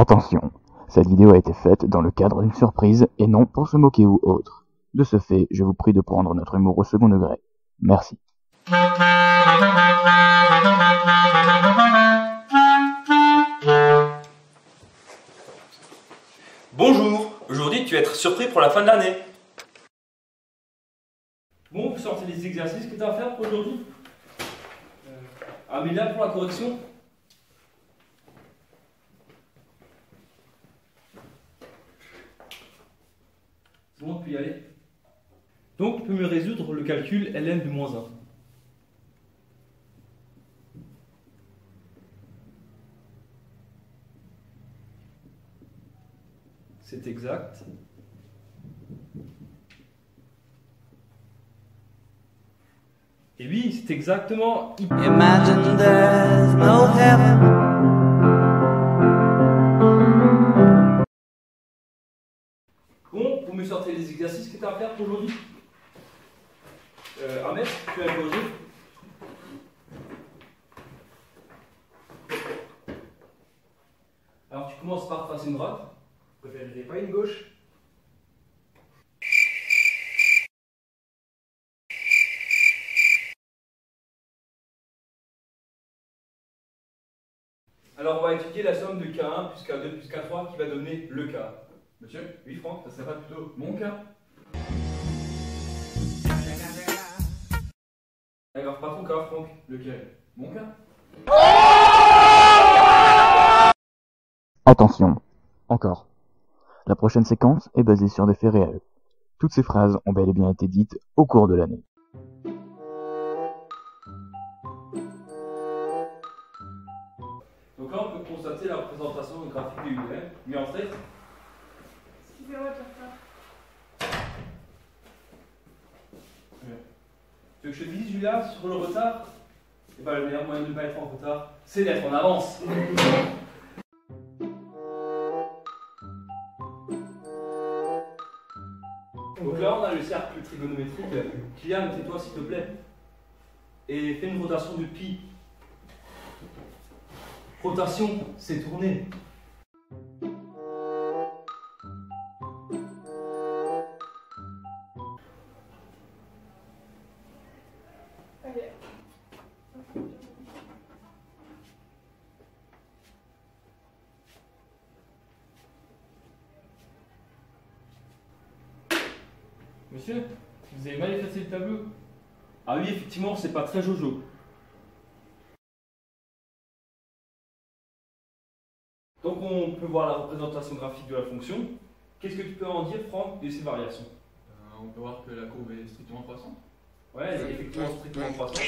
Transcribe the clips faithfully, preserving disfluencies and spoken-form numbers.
Attention, cette vidéo a été faite dans le cadre d'une surprise et non pour se moquer ou autre. De ce fait, je vous prie de prendre notre humour au second degré. Merci. Bonjour, aujourd'hui tu vas être surpris pour la fin de l'année. Bon, vous sortez les exercices que tu as à faire pour aujourd'hui. euh, Ah mais là pour la correction. C'est bon, on peut y aller. Donc on peut me résoudre le calcul ln de moins un. C'est exact. Et oui, c'est exactement. Imagine there's no heaven. Bon, vous me sortez les exercices que tu as à faire pour aujourd'hui. Euh, Ahmed, tu as corrigé. Alors tu commences par passer une droite. Vous préférez pas une gauche? Alors on va étudier la somme de K un plus K deux plus K trois qui va donner le K. Monsieur? Oui Franck, ça serait pas plutôt mon K? Alors pas ton K Franck, lequel? Mon K. Attention, encore. La prochaine séquence est basée sur des faits réels. Toutes ces phrases ont bel et bien été dites au cours de l'année. Donc là, on peut constater la représentation graphique de U M, mais en fait... Excusez-moi, Pierre. Tu veux que je te dise, Julia, sur le retard? Eh bien, le meilleur moyen de ne pas être en retard, c'est d'être en avance. Donc là, on a le cercle trigonométrique. Kylian, tais-toi s'il te plaît. Et fais une rotation de pi. Rotation, c'est tourner. Monsieur, vous avez mal effacé le tableau. Ah oui, effectivement, c'est pas très jojo. Donc on peut voir la représentation graphique de la fonction. Qu'est-ce que tu peux en dire, Franck, de ces variations? euh, On peut voir que la courbe est strictement croissante. Ouais, elle est effectivement strictement croissante.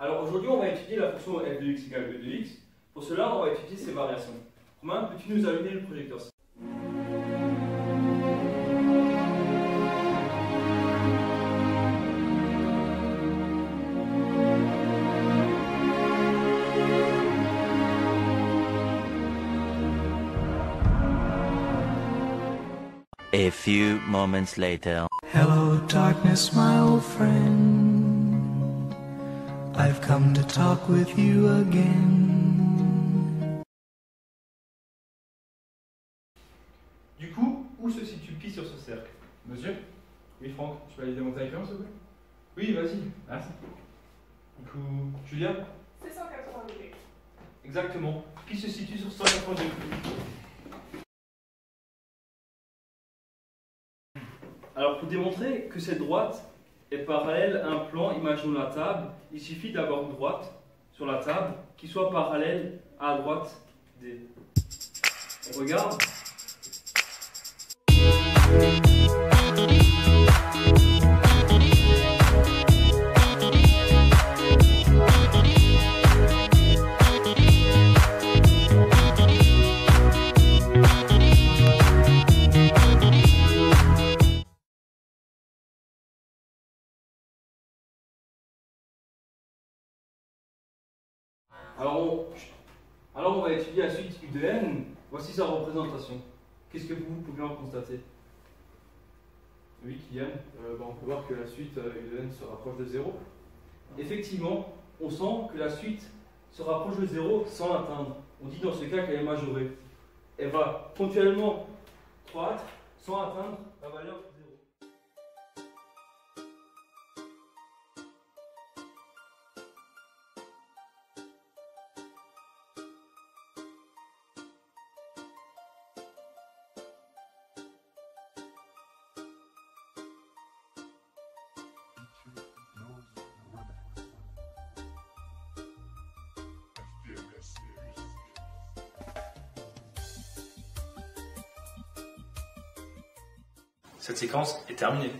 Alors aujourd'hui, on va étudier la fonction f de x égale e de x. Pour cela, on va étudier ses variations. Romain, peux-tu nous allumer le projecteur? A few moments later. Hello darkness my old friend, I've come to talk with you again. Du coup, où se situe pi sur ce cercle? Monsieur? Oui Franck, tu peux aller démontrer avec moi s'il te plaît? Oui, vas-y. Merci. Du coup, Julia? C'est cent quatre-vingts degrés. Exactement, pi se situe sur cent quatre-vingts degrés. Alors pour démontrer que cette droite est parallèle à un plan, imaginons la table, il suffit d'avoir une droite sur la table qui soit parallèle à la droite des... On regarde. Alors on, alors on va étudier la suite U de n, voici sa représentation. Qu'est-ce que vous pouvez en constater? Oui, Kylian, euh, bah, on peut voir que la suite Eleven euh, se rapproche de zéro. Effectivement, on sent que la suite se rapproche de zéro sans l'atteindre. On dit dans ce cas qu'elle est majorée. Elle va ponctuellement croître sans atteindre la valeur zéro. Cette séquence est terminée.